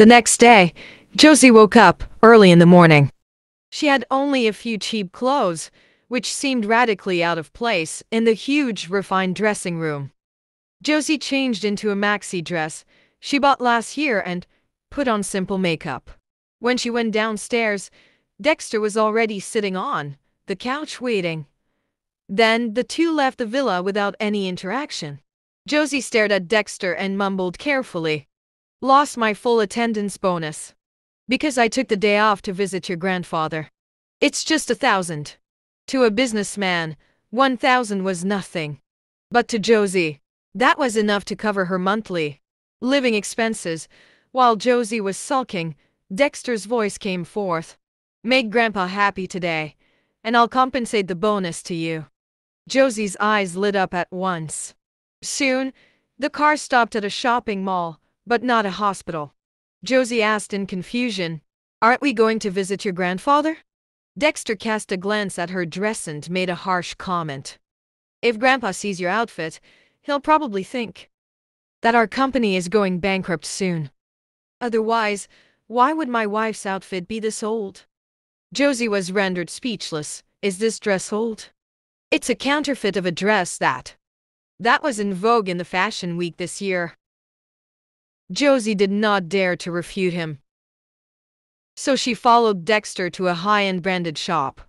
The next day, Josie woke up early in the morning. She had only a few cheap clothes, which seemed radically out of place in the huge, refined dressing room. Josie changed into a maxi dress she bought last year and put on simple makeup. When she went downstairs, Dexter was already sitting on the couch waiting. Then the two left the villa without any interaction. Josie stared at Dexter and mumbled carefully, "Lost my full attendance bonus because I took the day off to visit your grandfather. It's just 1,000. To a businessman, 1,000 was nothing. But to Josie, that was enough to cover her monthly living expenses." While Josie was sulking, Dexter's voice came forth. "Make Grandpa happy today, and I'll compensate the bonus to you." Josie's eyes lit up at once. Soon, the car stopped at a shopping mall, but not a hospital. Josie asked in confusion, "Aren't we going to visit your grandfather?" Dexter cast a glance at her dress and made a harsh comment. "If Grandpa sees your outfit, he'll probably think that our company is going bankrupt soon. Otherwise, why would my wife's outfit be this old?" Josie was rendered speechless. Is this dress old? It's a counterfeit of a dress that was in vogue in the fashion week this year. Josie did not dare to refute him, so she followed Dexter to a high-end branded shop.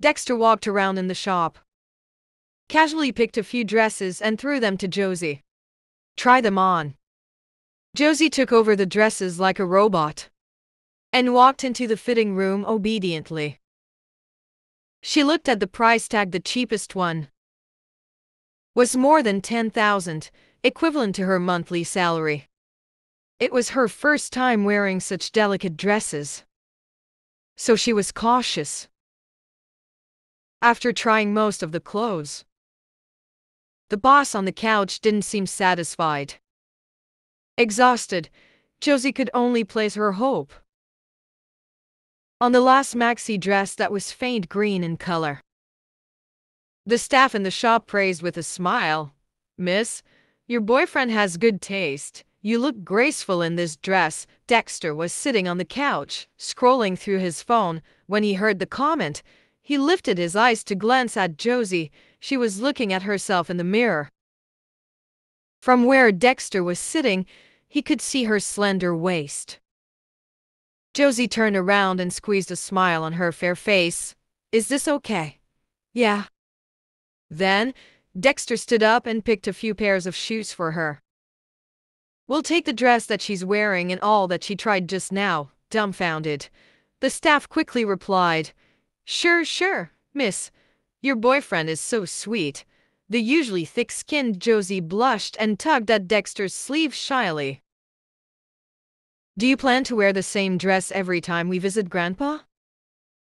Dexter walked around in the shop, casually picked a few dresses and threw them to Josie. "Try them on." Josie took over the dresses like a robot and walked into the fitting room obediently. She looked at the price tag. The cheapest one was more than 10,000, equivalent to her monthly salary. It was her first time wearing such delicate dresses, so she was cautious. After trying most of the clothes, the boss on the couch didn't seem satisfied. Exhausted, Josie could only place her hope on the last maxi dress that was faint green in color. The staff in the shop praised with a smile, "Miss, your boyfriend has good taste. You look graceful in this dress." Dexter was sitting on the couch, scrolling through his phone, when he heard the comment. He lifted his eyes to glance at Josie. She was looking at herself in the mirror. From where Dexter was sitting, he could see her slender waist. Josie turned around and squeezed a smile on her fair face. "Is this okay?" "Yeah." Then, Dexter stood up and picked a few pairs of shoes for her. "We'll take the dress that she's wearing and all that she tried just now." Dumbfounded, the staff quickly replied, Sure, miss. Your boyfriend is so sweet." The usually thick-skinned Josie blushed and tugged at Dexter's sleeve shyly. "Do you plan to wear the same dress every time we visit Grandpa?"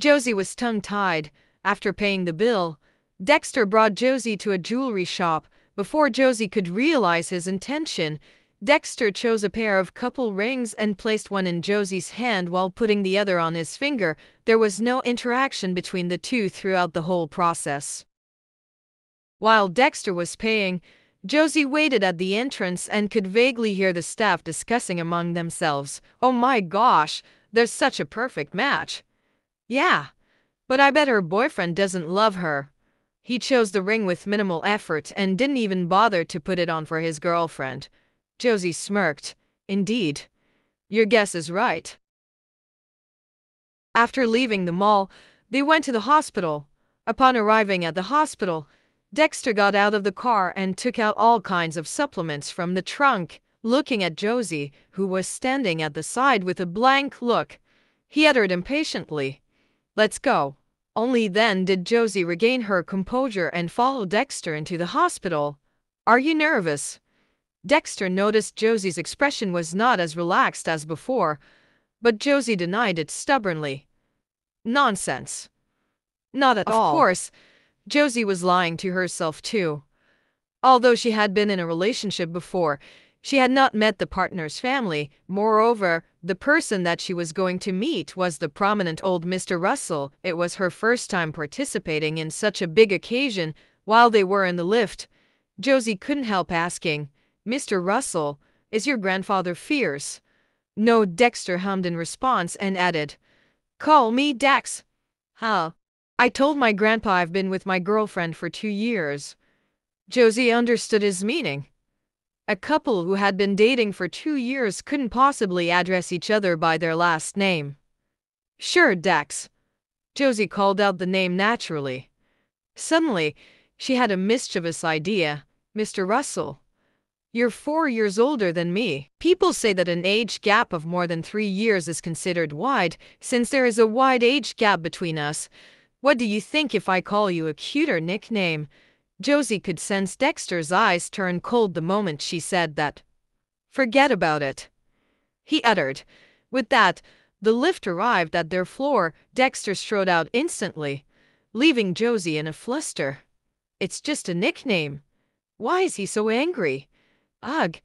Josie was tongue-tied. After paying the bill, Dexter brought Josie to a jewelry shop. Before Josie could realize his intention, Dexter chose a pair of couple rings and placed one in Josie's hand while putting the other on his finger. There was no interaction between the two throughout the whole process. While Dexter was paying, Josie waited at the entrance and could vaguely hear the staff discussing among themselves. "Oh my gosh, they're such a perfect match." "Yeah, but I bet her boyfriend doesn't love her. He chose the ring with minimal effort and didn't even bother to put it on for his girlfriend." Josie smirked. "Indeed, your guess is right." After leaving the mall, they went to the hospital. Upon arriving at the hospital, Dexter got out of the car and took out all kinds of supplements from the trunk, looking at Josie, who was standing at the side with a blank look. He uttered impatiently, "Let's go." Only then did Josie regain her composure and follow Dexter into the hospital. "Are you nervous?" Dexter noticed Josie's expression was not as relaxed as before, but Josie denied it stubbornly. "Nonsense. Not at all." Of course, Josie was lying to herself too. Although she had been in a relationship before, she had not met the partner's family. Moreover, the person that she was going to meet was the prominent old Mr. Russell. It was her first time participating in such a big occasion. While they were in the lift, Josie couldn't help asking, "Mr. Russell, Is your grandfather fierce? No, Dexter hummed in response and added, Call me Dax. How? I told my grandpa I've been with my girlfriend for 2 years. Josie understood his meaning. A couple who had been dating for 2 years couldn't possibly address each other by their last name. Sure, Dax. Josie called out the name naturally. Suddenly, she had a mischievous idea. Mr. Russell, you're 4 years older than me. People say that an age gap of more than 3 years is considered wide, since there is a wide age gap between us. What do you think if I call you a cuter nickname? Josie could sense Dexter's eyes turn cold the moment she said that. Forget about it, he uttered. With that, the lift arrived at their floor. Dexter strode out instantly, leaving Josie in a fluster. It's just a nickname. Why is he so angry? Ugh,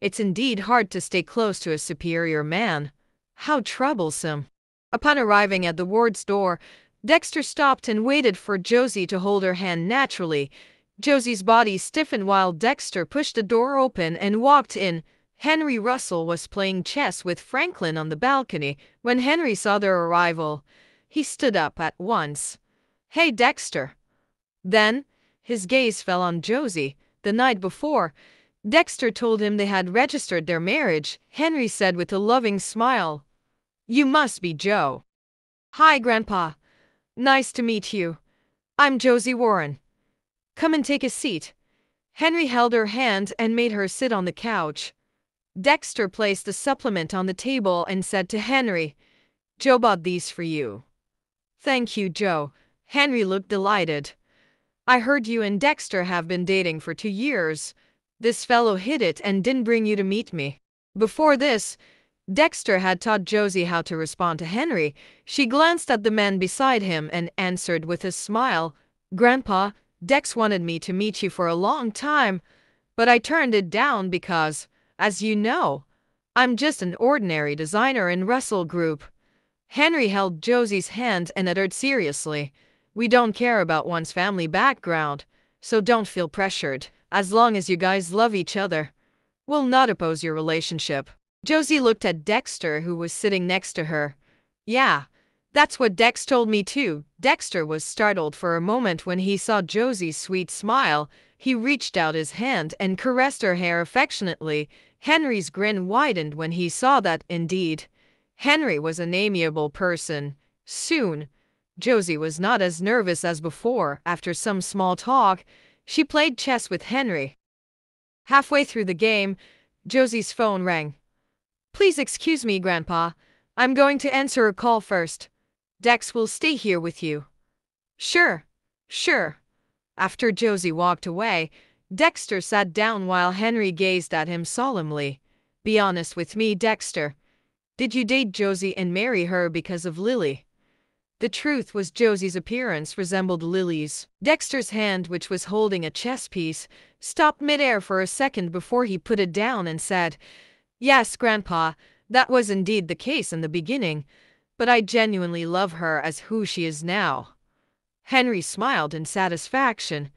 it's indeed hard to stay close to a superior man. How troublesome. Upon arriving at the ward's door, Dexter stopped and waited for Josie to hold her hand naturally. Josie's body stiffened while Dexter pushed the door open and walked in. Henry Russell was playing chess with Franklin on the balcony. When Henry saw their arrival, he stood up at once. Hey, Dexter. Then, his gaze fell on Josie. The night before, Dexter told him they had registered their marriage. Henry said with a loving smile, You must be Joe. Hi, Grandpa. Nice to meet you. I'm Josie Warren. Come and take a seat. Henry held her hand and made her sit on the couch. Dexter placed the supplement on the table and said to Henry, Joe bought these for you. Thank you, Joe. Henry looked delighted. I heard you and Dexter have been dating for 2 years. This fellow hid it and didn't bring you to meet me. Before this, Dexter had taught Josie how to respond to Henry. She glanced at the man beside him and answered with a smile, Grandpa, Dex wanted me to meet you for a long time, but I turned it down because, as you know, I'm just an ordinary designer in Russell Group. Henry held Josie's hand and uttered seriously, We don't care about one's family background, so don't feel pressured. As long as you guys love each other, we'll not oppose your relationship. Josie looked at Dexter, who was sitting next to her. Yeah, that's what Dex told me too. Dexter was startled for a moment when he saw Josie's sweet smile. He reached out his hand and caressed her hair affectionately. Henry's grin widened when he saw that. Indeed, Henry was an amiable person. Soon, Josie was not as nervous as before. After some small talk, she played chess with Henry. Halfway through the game, Josie's phone rang. Please excuse me, Grandpa. I'm going to answer a call first. Dex will stay here with you. Sure. After Josie walked away, Dexter sat down while Henry gazed at him solemnly. Be honest with me, Dexter. Did you date Josie and marry her because of Lily? The truth was Josie's appearance resembled Lily's. Dexter's hand, which was holding a chess piece, stopped midair for a second before he put it down and said, Yes, Grandpa, that was indeed the case in the beginning, but I genuinely love her as who she is now. Henry smiled in satisfaction.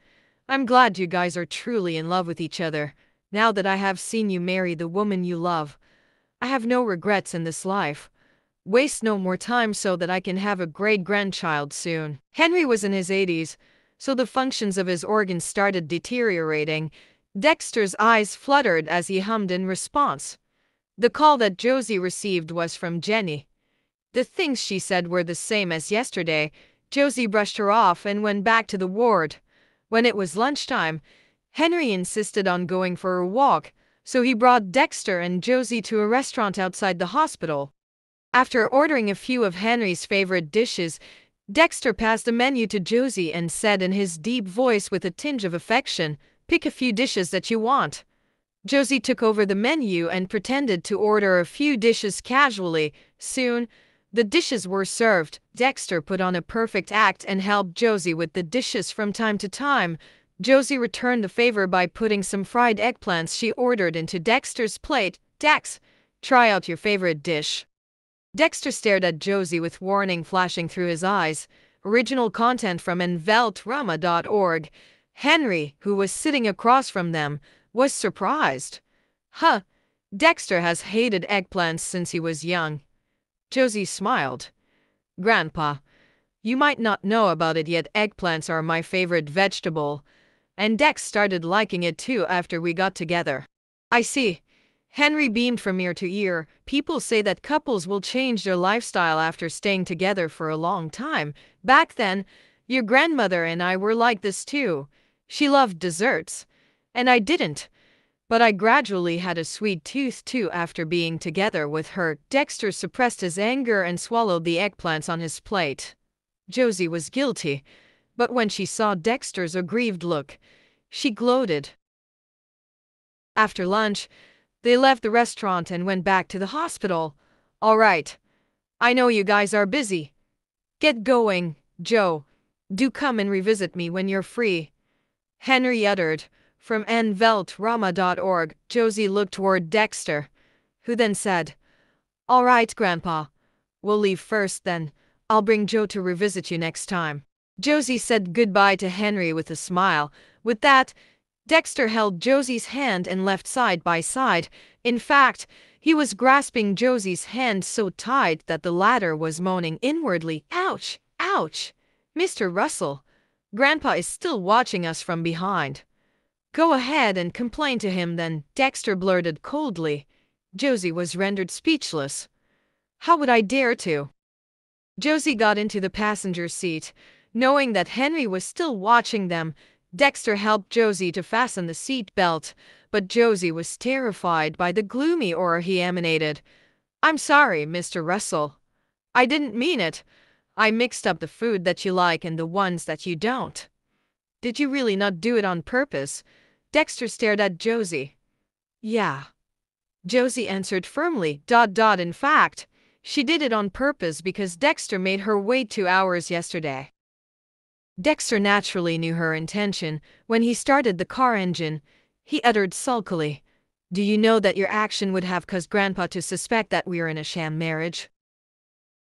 I'm glad you guys are truly in love with each other. Now that I have seen you marry the woman you love, I have no regrets in this life. Waste no more time so that I can have a great-grandchild soon. Henry was in his 80s, so the functions of his organs started deteriorating. Dexter's eyes fluttered as he hummed in response. The call that Josie received was from Jenny. The things she said were the same as yesterday. Josie brushed her off and went back to the ward. When it was lunchtime, Henry insisted on going for a walk, so he brought Dexter and Josie to a restaurant outside the hospital. After ordering a few of Henry's favorite dishes, Dexter passed the menu to Josie and said in his deep voice with a tinge of affection, Pick a few dishes that you want. Josie took over the menu and pretended to order a few dishes casually. Soon, the dishes were served. Dexter put on a perfect act and helped Josie with the dishes from time to time. Josie returned the favor by putting some fried eggplants she ordered into Dexter's plate. Dex, try out your favorite dish. Dexter stared at Josie with warning flashing through his eyes. Original content from Noveltrama.org. Henry, who was sitting across from them, was surprised. Huh, Dexter has hated eggplants since he was young." Josie smiled. "Grandpa, you might not know about it yet, eggplants are my favorite vegetable, and Dex started liking it too after we got together." "I see." Henry beamed from ear to ear. "People say that couples will change their lifestyle after staying together for a long time. Back then, your grandmother and I were like this too. She loved desserts, and I didn't. But I gradually had a sweet tooth too after being together with her." Dexter suppressed his anger and swallowed the eggplants on his plate. Josie was guilty, but when she saw Dexter's aggrieved look, she gloated. After lunch, they left the restaurant and went back to the hospital. "All right, I know you guys are busy. Get going, Joe. Do come and revisit me when you're free." Henry uttered. From Noveltrama.org, Josie looked toward Dexter, who then said, "All right, Grandpa. We'll leave first then. I'll bring Joe to revisit you next time." Josie said goodbye to Henry with a smile. With that, Dexter held Josie's hand and left side by side. In fact, he was grasping Josie's hand so tight that the latter was moaning inwardly, "Ouch, ouch. Mr. Russell, Grandpa is still watching us from behind." "Go ahead and complain to him then," Dexter blurted coldly. Josie was rendered speechless. "How would I dare to?" Josie got into the passenger seat, knowing that Henry was still watching them. Dexter helped Josie to fasten the seat belt, but Josie was terrified by the gloomy aura he emanated. "I'm sorry, Mr. Russell. I didn't mean it. I mixed up the food that you like and the ones that you don't." "Did you really not do it on purpose?" Dexter stared at Josie. "Yeah," Josie answered firmly. In fact, she did it on purpose because Dexter made her wait 2 hours yesterday. Dexter naturally knew her intention. When he started the car engine, he uttered sulkily, "Do you know that your action would have caused Grandpa to suspect that we are in a sham marriage?"